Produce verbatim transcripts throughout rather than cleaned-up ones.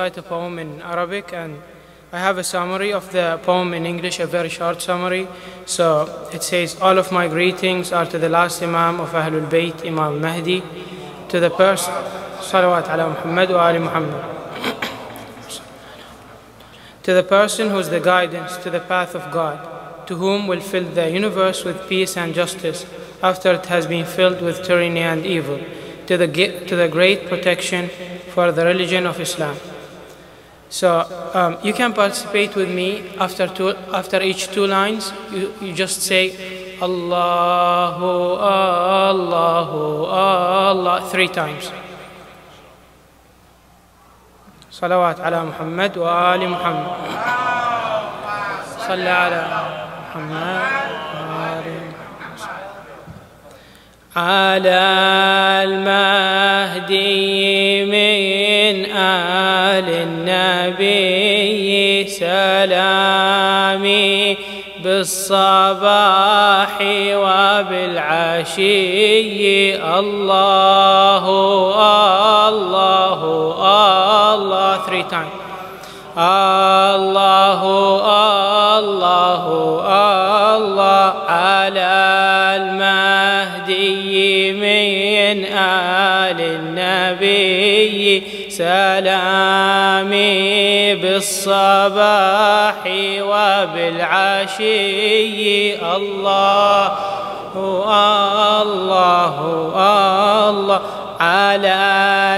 recite a poem in Arabic, and I have a summary of the poem in English, a very short summary. So it says, all of my greetings are to the last Imam of Ahlul Bayt, Imam Mahdi, to the person, Salawat ala Muhammad wa Ali Muhammad. To the person who is the guidance to the path of God, to whom will fill the universe with peace and justice after it has been filled with tyranny and evil, to the, to the great protection for the religion of Islam. So um, you can participate with me after, two, after each two lines. You, you just say, Allahu, Allahu, Allah, three times. صلوات على محمد وآل محمد. صلى على محمد وآل محمد. على المهدي من آل النبي سلامي بالصباح وبالعشي. الله الله الله three times. الله الله الله. على المهدي من آل النبي سلامي بالصباح وبالعشي. الله الله الله. على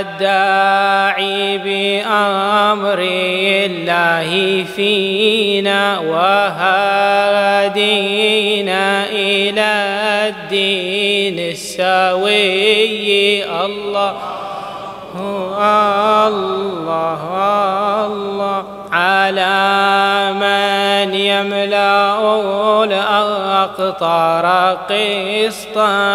الداعي بأمر الله فينا وهادينا إلى الدين السوي. الله الله الله. على من يملأ الأقطار قسطا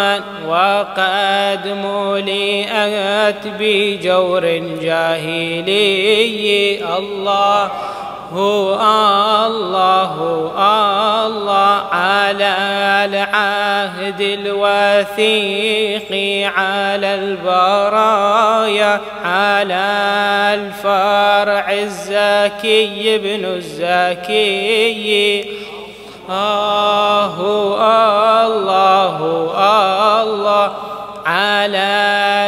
وقد ملئت بجور جاهلي. الله هو الله الله. على العهد الوثيق على البرايا على الفرع الزكي ابن الزكي. آه الله الله. على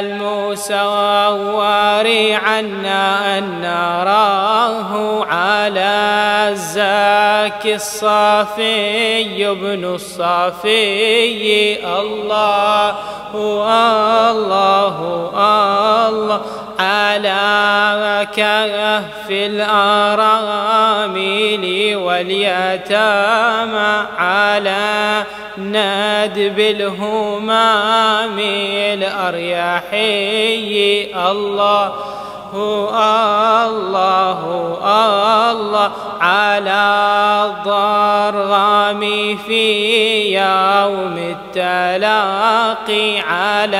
المسور عنا أن نراه على الزاكي الصافي ابن الصافي. الله الله الله. على كهف الأرامل واليتامى على ندب الهمام الأريحي. الله الله الله. على الضرغم في يوم التلاقي على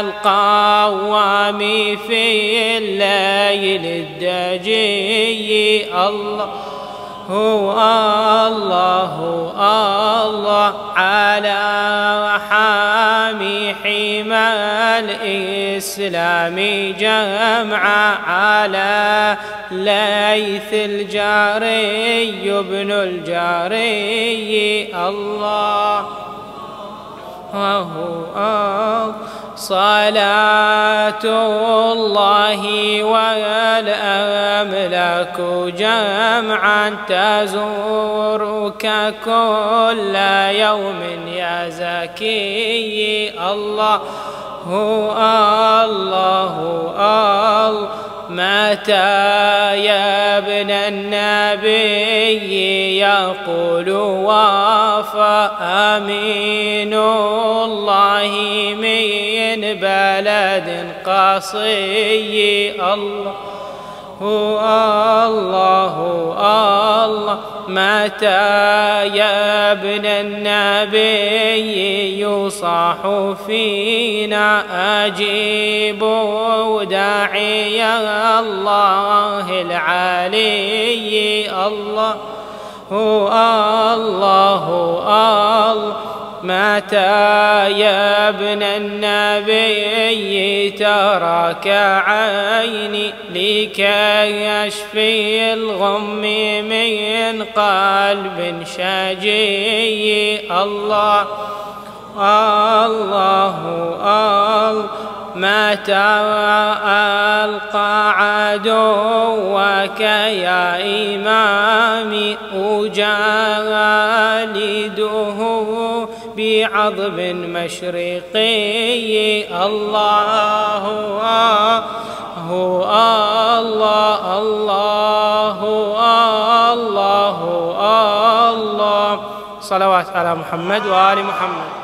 القوام في الليل الدجي. الله هو الله الله. على حامي حمى الإسلام جمعا على ليث الجاري ابن الجاري. الله هو صلاة الله والأملاك جمعا تزورك كل يوم يا زكي. الله هو الله الله. متى يا ابن النبي يقول وافى أمين الله من بلد قصي. الله هو الله الله. متى يا ابن النبي يصاح فينا أجيبوا داعي الله العلي. الله هو الله الله. متى يا ابن النبي ترك عيني لكي يشفي الغم من قلب شجي. الله الله الله متى ألقى عدوك يا إمامي أجالده بعضب مشرقي. الله هو الله الله الله الله. صلوات على محمد وآل محمد.